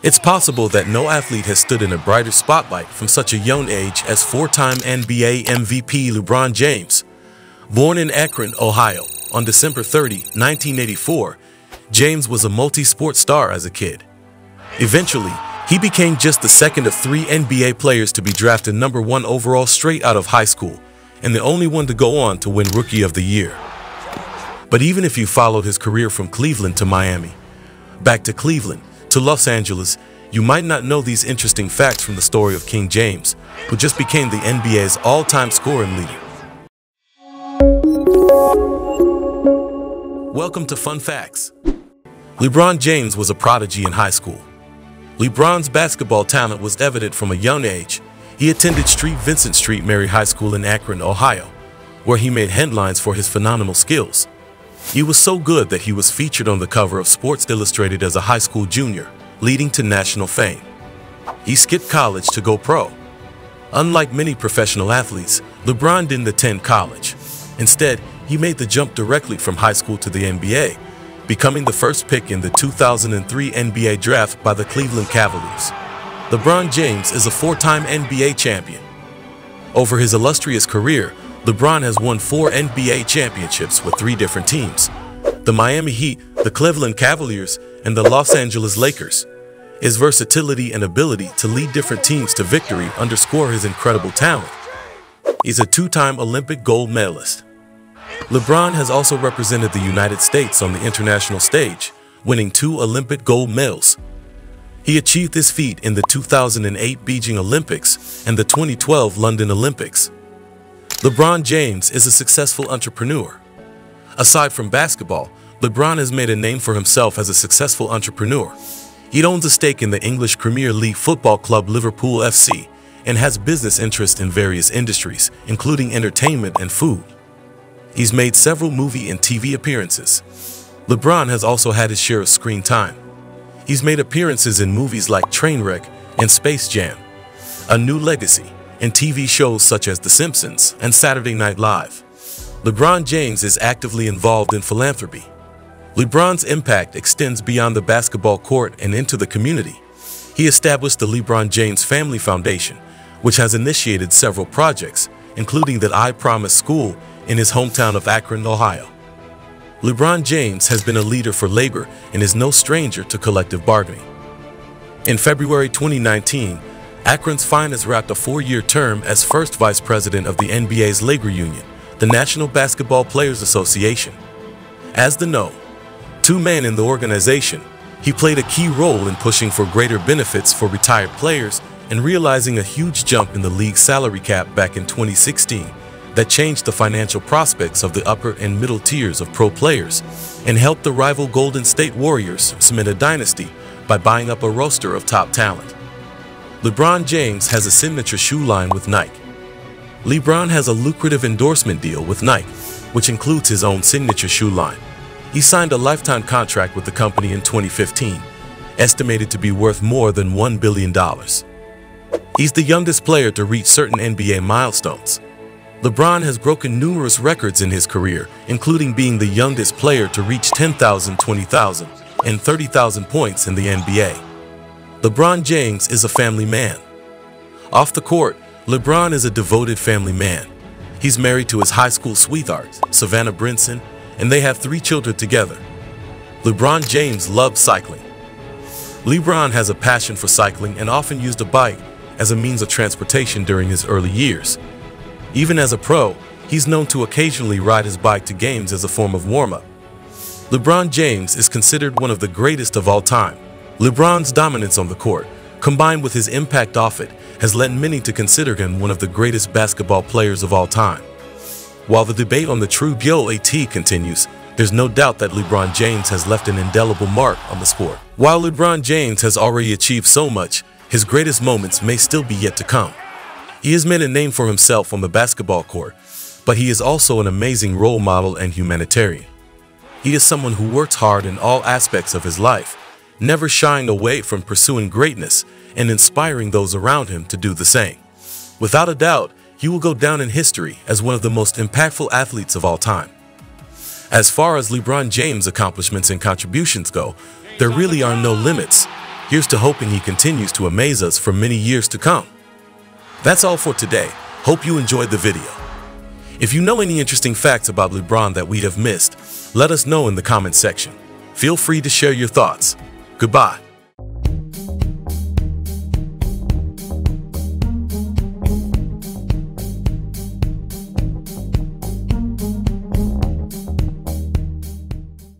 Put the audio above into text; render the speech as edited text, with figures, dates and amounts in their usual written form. It's possible that no athlete has stood in a brighter spotlight from such a young age as four-time NBA MVP LeBron James. Born in Akron, Ohio, on December 30, 1984, James was a multi-sport star as a kid. Eventually, he became just the second of three NBA players to be drafted number 1 overall straight out of high school, and the only one to go on to win Rookie of the Year. But even if you followed his career from Cleveland to Miami, back to Cleveland, to Los Angeles, you might not know these interesting facts from the story of King James, who just became the NBA's all-time scoring leader. Welcome to Fun Facts. LeBron James was a prodigy in high school. LeBron's basketball talent was evident from a young age. He attended St. Vincent Street Mary High School in Akron, Ohio, where he made headlines for his phenomenal skills. He was so good that he was featured on the cover of Sports Illustrated as a high school junior, leading to national fame. He skipped college to go pro. Unlike many professional athletes, LeBron didn't attend college. Instead, he made the jump directly from high school to the NBA, becoming the first pick in the 2003 NBA draft by the Cleveland Cavaliers. LeBron James is a four-time NBA champion. Over his illustrious career, LeBron has won 4 NBA championships with 3 different teams, the Miami Heat, the Cleveland Cavaliers, and the Los Angeles Lakers. His versatility and ability to lead different teams to victory underscore his incredible talent. He's a 2-time Olympic gold medalist. LeBron has also represented the United States on the international stage, winning 2 Olympic gold medals. He achieved this feat in the 2008 Beijing Olympics and the 2012 London Olympics. LeBron James is a successful entrepreneur. Aside from basketball, LeBron has made a name for himself as a successful entrepreneur. He owns a stake in the English Premier League football club Liverpool FC and has business interests in various industries, including entertainment and food. He's made several movie and TV appearances. LeBron has also had his share of screen time. He's made appearances in movies like Trainwreck and Space Jam: A New Legacy, and TV shows such as The Simpsons and Saturday Night Live. LeBron James is actively involved in philanthropy. LeBron's impact extends beyond the basketball court and into the community. He established the LeBron James Family Foundation, which has initiated several projects, including the I Promise School in his hometown of Akron, Ohio. LeBron James has been a leader for labor and is no stranger to collective bargaining. In February 2019, Akron's finest wrapped a 4-year term as first vice president of the NBA's labor union, the National Basketball Players Association. As the No. 2 man in the organization, he played a key role in pushing for greater benefits for retired players and realizing a huge jump in the league's salary cap back in 2016 that changed the financial prospects of the upper and middle tiers of pro players and helped the rival Golden State Warriors cement a dynasty by buying up a roster of top talent. LeBron James has a signature shoe line with Nike. LeBron has a lucrative endorsement deal with Nike, which includes his own signature shoe line. He signed a lifetime contract with the company in 2015, estimated to be worth more than $1 billion. He's the youngest player to reach certain NBA milestones. LeBron has broken numerous records in his career, including being the youngest player to reach 10,000, 20,000, and 30,000 points in the NBA. LeBron James is a family man. Off the court, LeBron is a devoted family man. He's married to his high school sweetheart, Savannah Brinson, and they have 3 children together. LeBron James loves cycling. LeBron has a passion for cycling and often used a bike as a means of transportation during his early years. Even as a pro, he's known to occasionally ride his bike to games as a form of warm-up. LeBron James is considered one of the greatest of all time. LeBron's dominance on the court, combined with his impact off it, has led many to consider him one of the greatest basketball players of all time. While the debate on the true GOAT continues, there's no doubt that LeBron James has left an indelible mark on the sport. While LeBron James has already achieved so much, his greatest moments may still be yet to come. He has made a name for himself on the basketball court, but he is also an amazing role model and humanitarian. He is someone who works hard in all aspects of his life, never shying away from pursuing greatness and inspiring those around him to do the same. Without a doubt, he will go down in history as one of the most impactful athletes of all time. As far as LeBron James' accomplishments and contributions go, there really are no limits. Here's to hoping he continues to amaze us for many years to come. That's all for today. Hope you enjoyed the video. If you know any interesting facts about LeBron that we'd have missed, let us know in the comment section. Feel free to share your thoughts. Goodbye.